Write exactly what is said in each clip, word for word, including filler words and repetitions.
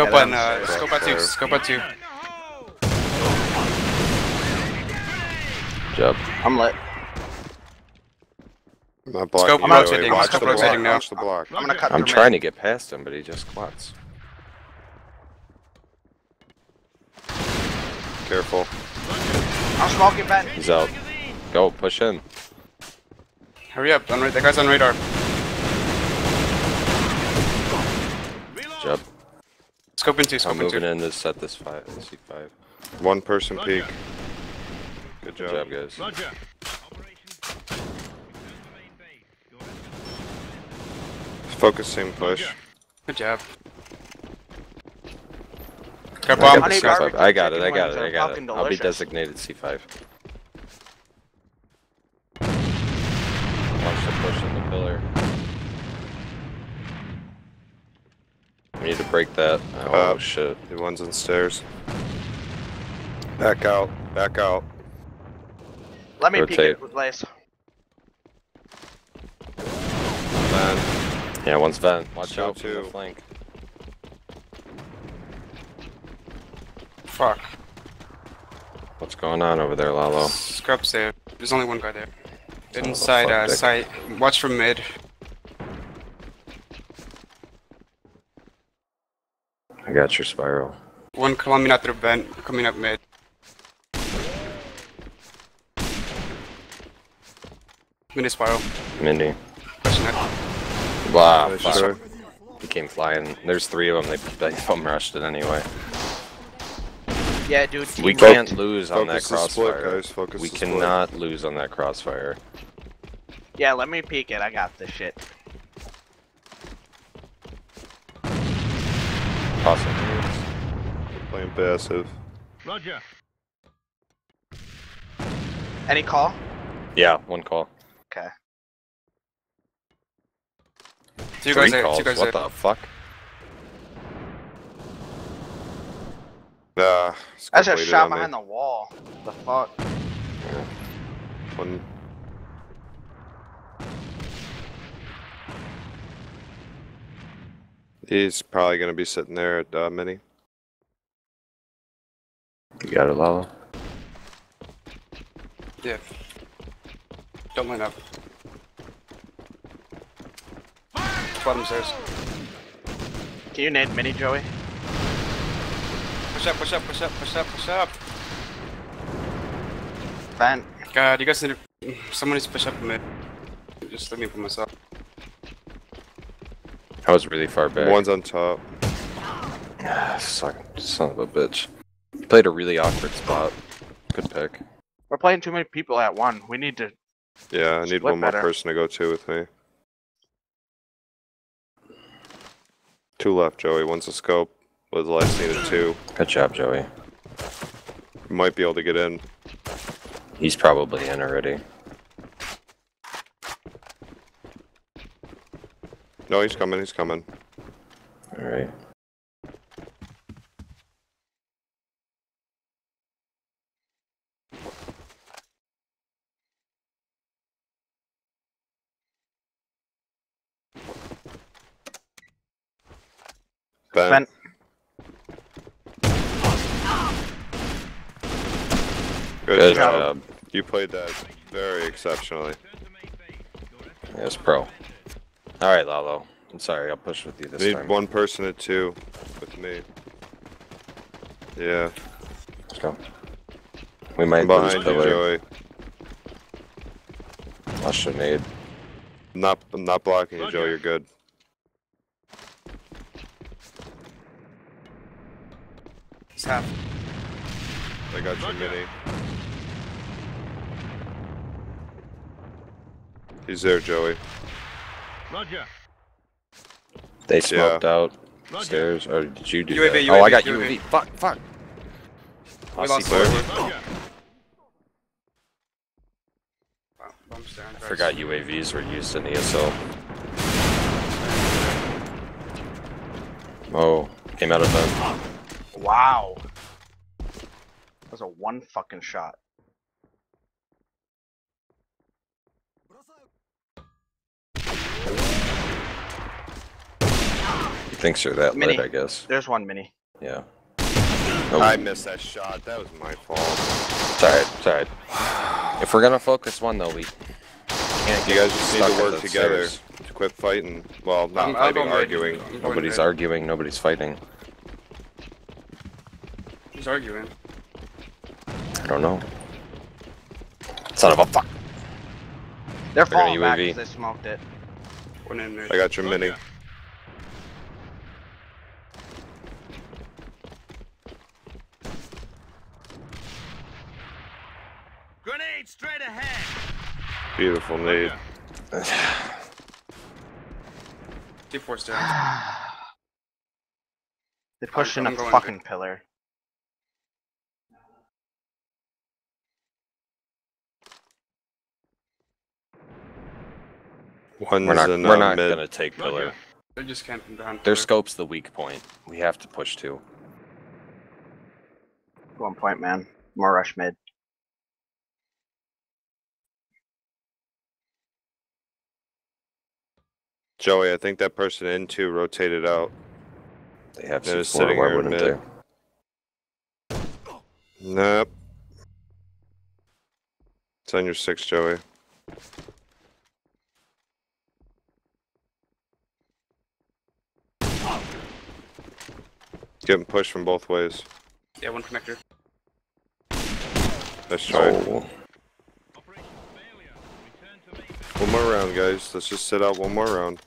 Scope one, uh, scope at two, scope at two. Good job. I'm lit. My block. Scope I'm rotating, scope rotating now. The block. I'm, gonna cut I'm trying mid. to get past him, but he just clots. Careful. I'm smoking, Ben. He's out. Go, push in. Hurry up, on that guy's on radar. Good job. Scope into, scope I'm into. I'm moving in to set this five, C five. One person peek. Good job, Good job guys. Focusing push. Good job. I got, I, C five. I got it, I got it, I got it. I'll be designated C five. Watch the push in the pillar. We need to break that. Oh uh, shit. The one's on the stairs. Back out, back out. Let me peek it with Lace. Vent. Yeah, one's vent. Watch out for the flank. Fuck. What's going on over there, Lalo? Scrub's there. There's only one guy there. Son Inside uh, site. Watch for mid. I got your spiral. One climbing out through vent, coming up mid. Mini spiral. Mindy. Wow, fuck. He came flying. There's three of them. They, they bum rushed it anyway. Yeah, dude. We can't focus, lose on that crossfire. Split, we cannot split. lose on that crossfire. Yeah, let me peek it. I got this shit. Awesome. Playing passive. Roger. Any call? Yeah, one call. Okay. Two guys there, two guys there. What the fuck? Nah. I just shot behind the wall. What the fuck? Yeah. One. He's probably gonna be sitting there at uh, mini. You got it, Lalo? Yeah. Don't line up. Bottom stairs. Can you nade mini, Joey? Push up, push up, push up, push up, push up. Van. God, you guys need to. Someone needs to push up mid. Just let me put myself. I was really far back. One's on top. Ah, suck. Son of a bitch. You played a really awkward spot. Good pick. We're playing too many people at one. We need to. Yeah, I need one more better. person to go to with me. Two left, Joey. One's a scope. With the last needed two. Good job, Joey. Might be able to get in. He's probably in already. No, he's coming. He's coming. All right. Ben. Good, Good job. job. You played that very exceptionally. Yes, pro. Alright, Lalo. I'm sorry, I'll push with you this Need time. Need one person at two with me. Yeah. Let's go. We might lose pillar. Watch the nade. I'm not, I'm not blocking you, Joe. You're good. Half. I got you, mini. He's there, Joey. Roger. They smoked yeah. out stairs. Or did you do U A V, that? U A V, oh, I got U A V. U A V. Fuck, fuck. We lost player. Player. I forgot U A Vs were used in E S L. Oh, came out of them. Wow. That was a one fucking shot. thinks you're that mini. Late, I guess. There's one mini. Yeah. Oh. I missed that shot. That was my fault. It's alright. It's alright. If we're gonna focus one, though, we can't. You guys just need to work together stairs. to quit fighting. Well, not I'm, fighting, arguing. Nobody's, nobody's arguing. Nobody's fighting. Who's arguing? I don't know. Son of a fuck. They're, They're falling back because they smoked it. One in there. I got your oh, mini. Yeah. Grenade straight ahead. Beautiful nade. D four's down. They're pushing a fucking through. pillar. One's we're not, we're not gonna take pillar. Okay. They're just camping down. Their scope's the weak point. We have to push two. One point, man. More rush mid. Joey, I think that person in two rotated out. They have to sitting why wouldn't mid. they? Nope. It's on your six, Joey. Getting pushed from both ways. Yeah, one connector. Let's try no. One more round, guys. Let's just sit out one more round.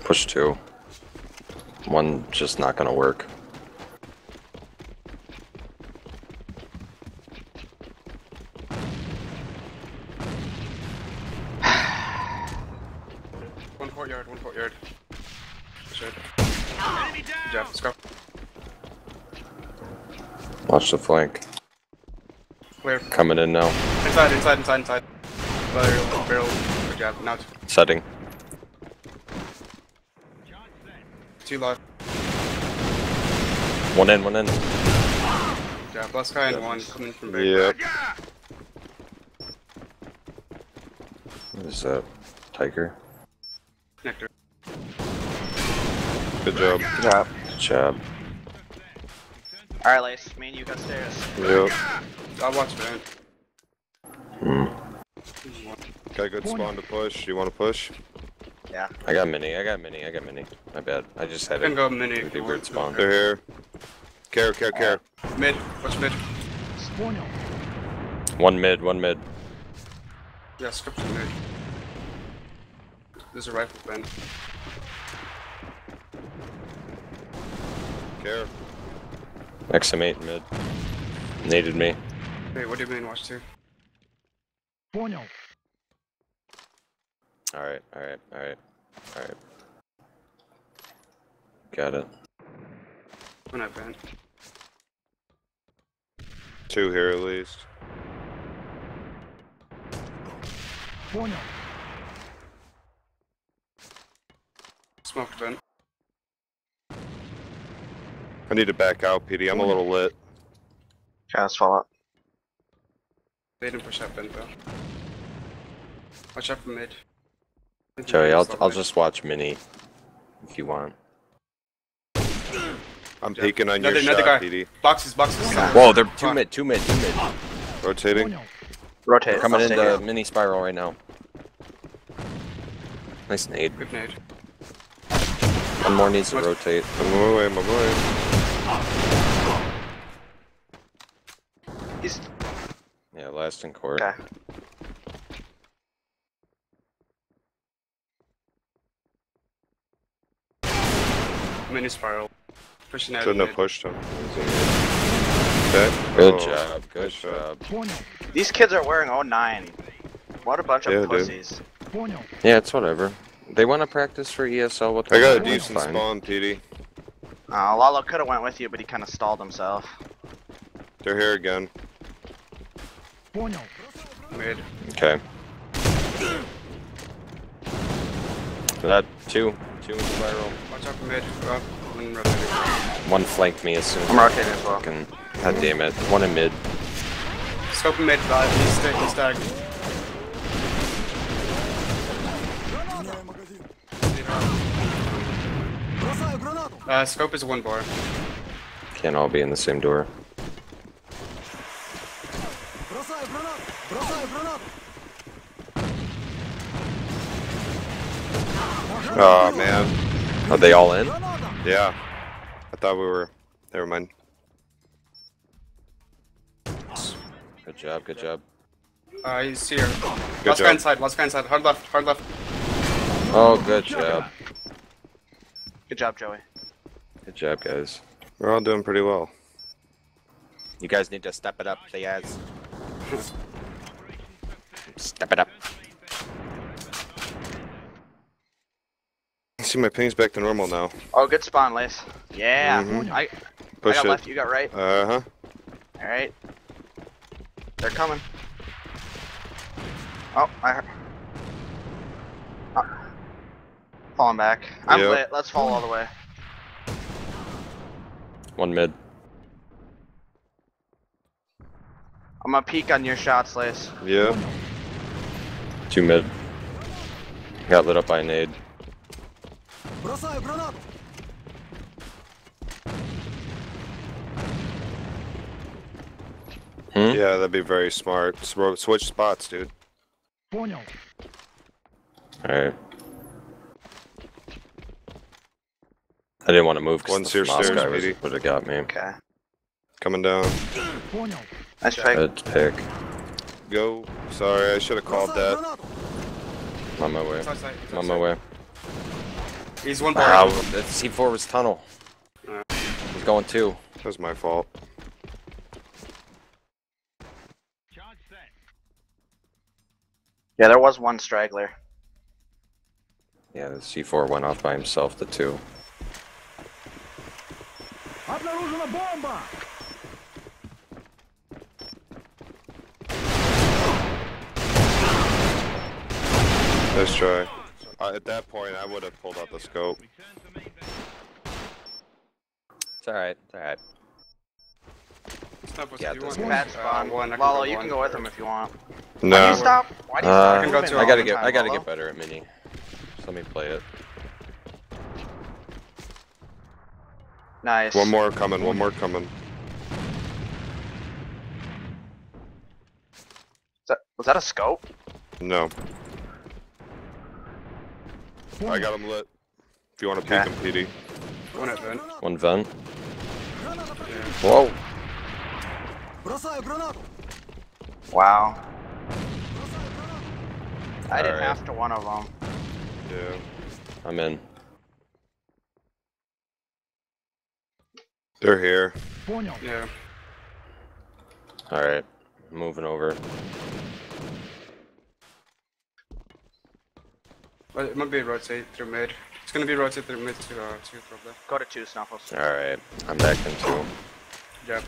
Push two. One just not gonna work. One courtyard, one courtyard. Sure. Enemy down. Good job, let's go. Watch the flank. Where? Coming in now. Inside, inside, inside, inside. Barrel, barrel. Good job. Now it's setting. Two left. One in, one in. Good job. Last guy and one coming from back. Yep. What is that? Tiger? Connector. Good job. Good job. Good job. Alright, Lace, me and you got stairs. Yep. I'll watch, man. Hmm. Got a good spawn to push. You want to push? Yeah. I got mini, I got mini, I got mini. My bad. I just had I can it. I go mini. Really weird spawn. They're here. Care, care, care. Mid. What's mid? One mid, one mid. Yeah, skip to mid. There's a rifle bend. Care. X M eight mid. Naded me. Wait, what do you mean watch two? Alright, alright, alright, alright. Got it. We're not banned. Two here at least. Smoke vent. I need to back out, P D. I'm a little lit. Yeah, let's fall out. They didn't push up in though. Watch out for mid. Joey, I'll I'll mid. just watch mini if you want. I'm peeking on another, your another shot, guy. P D. Boxes, boxes. Whoa, they're two mid, two mid, two mid. Rotating. Rotate. Coming into out. mini spiral right now. Nice nade. Good nade. One more needs to What's rotate. My boy, my boy. He's... Yeah, last in court. Okay. Mini spiral. Pushing out. Shouldn't have pushed him. Okay. Good oh, job. Good, good job. job. These kids are wearing oh nine. What a bunch yeah, of pussies. Dude. Yeah, it's whatever. They want to practice for E S L. With I got a decent fine. spawn, P D. Uh, Lalo could have went with you, but he kind of stalled himself. They're here again. Mid. Okay. That two, two in spiral. Watch out for mid. Uh, one flanked me as soon as I'm rotating as well. Fucking, God damn it! One in mid. Scope mid, guys. He's stag. He's stag. Uh, scope is one door. Can't all be in the same door. Oh man. Are they all in? Yeah. I thought we were. Never mind. Good job, good job. Uh, he's here. Good last job. guy inside, last guy inside. Hard left, hard left. Oh, good job. Good job, Joey. Good job, guys. We're all doing pretty well. You guys need to step it up, guys. Step it up. See, my ping's back to normal now. Oh, good spawn, Lace. Yeah. Mm-hmm. I, Push I got it. left, you got right. Uh-huh. All right. They're coming. Oh, I heard. Oh. Falling back. I'm yep. lit. Let's fall all the way. One mid. I'm gonna peek on your shots, Lace. Yeah. Two mid. Got lit up by an nade. Hmm? Yeah, that'd be very smart. Switch spots, dude. Alright. I didn't want to move because the mouse guy would have got me. Okay. Coming down. Nice try. Good pick. Go. Sorry, I should have called that. I'm on my way. I'm on my way. He's one bar. Wow, that C four was tunnel. Uh, He's going two. That was my fault. Yeah, there was one straggler. Yeah, the C four went off by himself, the two. Let's try. Uh, at that point, I would have pulled out the scope. It's alright, it's alright. Yeah, this bad spawn. Uh, Lolo, you can go with him if you want. No. Why do you stop? Why do you uh, stop? I, go to I gotta get. Time, I gotta Lolo. get better at mini. Just let me play it. Nice. One more coming. One more coming. Is that, was that a scope? No. I got him lit. If you want to okay. peek him, P D. One vent. One vent. Whoa. Wow. I didn't right. have to one of them. Yeah. I'm in. They're here. Yeah. Alright. Moving over. Well, it might be rotate through mid. It's gonna be rotate through mid to uh, two probably. Go to two, Snuffles. Alright, I'm back in two. Yep.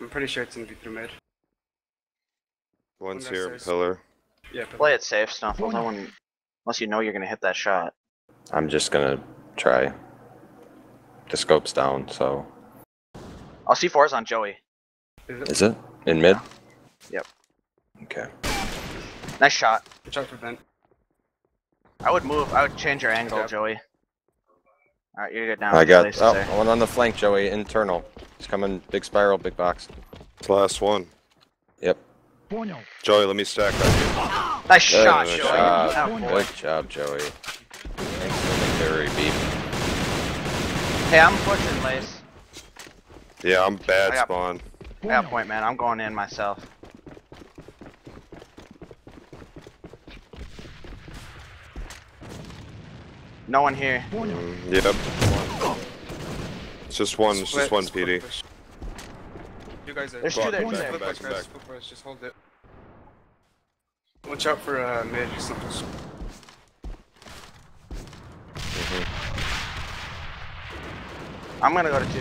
I'm pretty sure it's gonna be through mid. One's here, stairs. pillar. Yeah, pillar. Play it safe, Snuffles. No one, unless you know you're gonna hit that shot. I'm just gonna try. The scope's down, so. Oh, C four's on Joey. Is it? Is it? In mid? Yeah. Yep. Okay. Nice shot. Good shot for vent. I would move, I would change your angle, yep. Joey. Alright, you're good now. I got, oh, there. one on the flank, Joey, internal. He's coming, big spiral, big box. It's last one. Yep. Joey, let me stack on you. Nice shot, Joey. Job. Oh, good job, Joey. Thanks for the carry, beep. Hey, I'm pushing, Lace. Yeah, I'm bad I got, spawn. I got point, man. I'm going in myself. No one here. Mm, yep. It's just one, it's just one P D. You guys are There's two there, two there. Back, back, back. Just hold it. Watch out for uh, mid or something. Mm-hmm. I'm gonna go to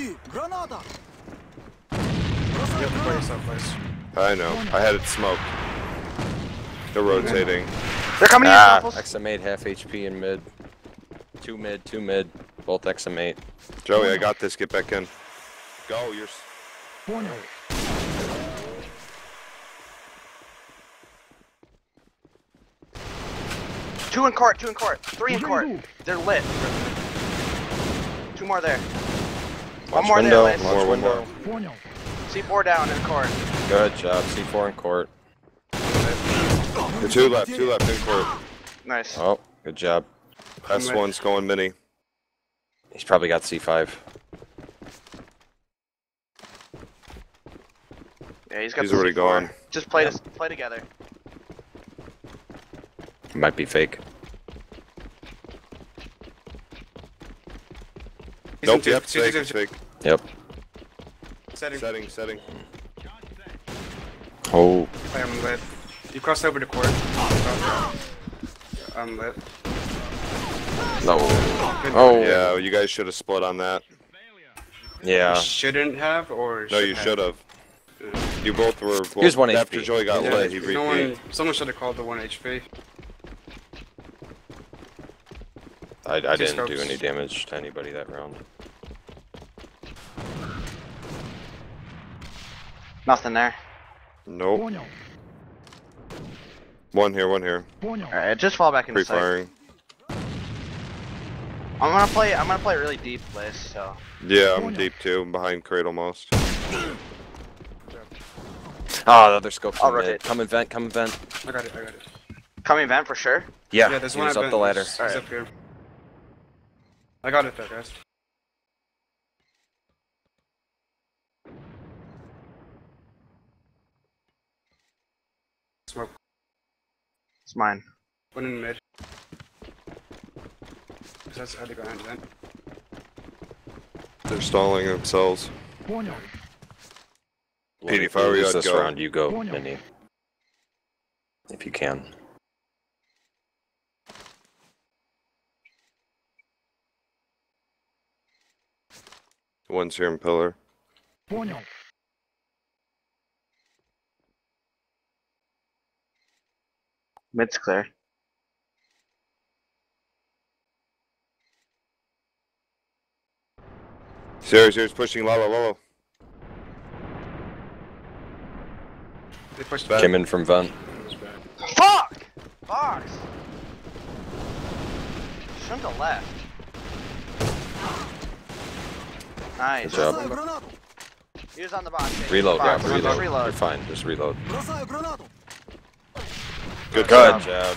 two. Granada. You have to play yourself, Lace. I know. I had it smoked. They're rotating. They're coming ah, in. X M eight, half H P in mid. Two mid, two mid. Both X M eight. Joey, I got this. Get back in. Go, you're. Two in cart, two in cart, three in cart. They're lit. Two more there. One more window, there, more window. window. C four down in court. Good job, C four in court. The two left, two left in court. Nice. Oh, good job. Last one's going mini. He's probably got C five. Yeah, he's got. He's already gone. Just play, yeah. this, play together. It might be fake. Nope, two, yep, two, fake, two, two, fake. Yep. Setting. Setting, setting. Oh. I'm lit. You crossed over to court. I'm lit. No. Oh. Yeah, you guys should have split on that. Yeah. You shouldn't have, or No, you should have. You both were... Well, here's one H P. After Joey got yeah, lit, he no one, Someone should have called the one H P. I, I didn't scopes. do any damage to anybody that round. Nothing there. Nope. One here, one here. Alright, just fall back inside. Pre-firing. I'm gonna play I'm gonna play really deep list, so. Yeah, I'm deep too. I'm behind crate almost. Oh, the other scope. I'll rotate. Come and vent, come and vent. I got it, I got it. Come and vent for sure? Yeah, yeah there's one up been, the ladder. He's, he's right. up here. I got it there, guys. Smoke. It's mine. One in mid. That's how they go hand to hand. They're stalling themselves. Petey, if I were you, I'd go. Round, you go, Minnie. If you can. One's here in pillar. Mid's clear. Serious, serious, pushing Lalo, Lalo. They pushed back. Came in from Van. Fuck! Box! Shouldn't have left. Nice. Good job. He was on the box. Baby. Reload, box. yeah, reload. Just reload. You're fine, just reload. Good, Good job. job.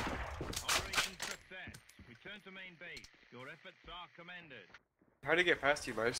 How'd he get past you, guys?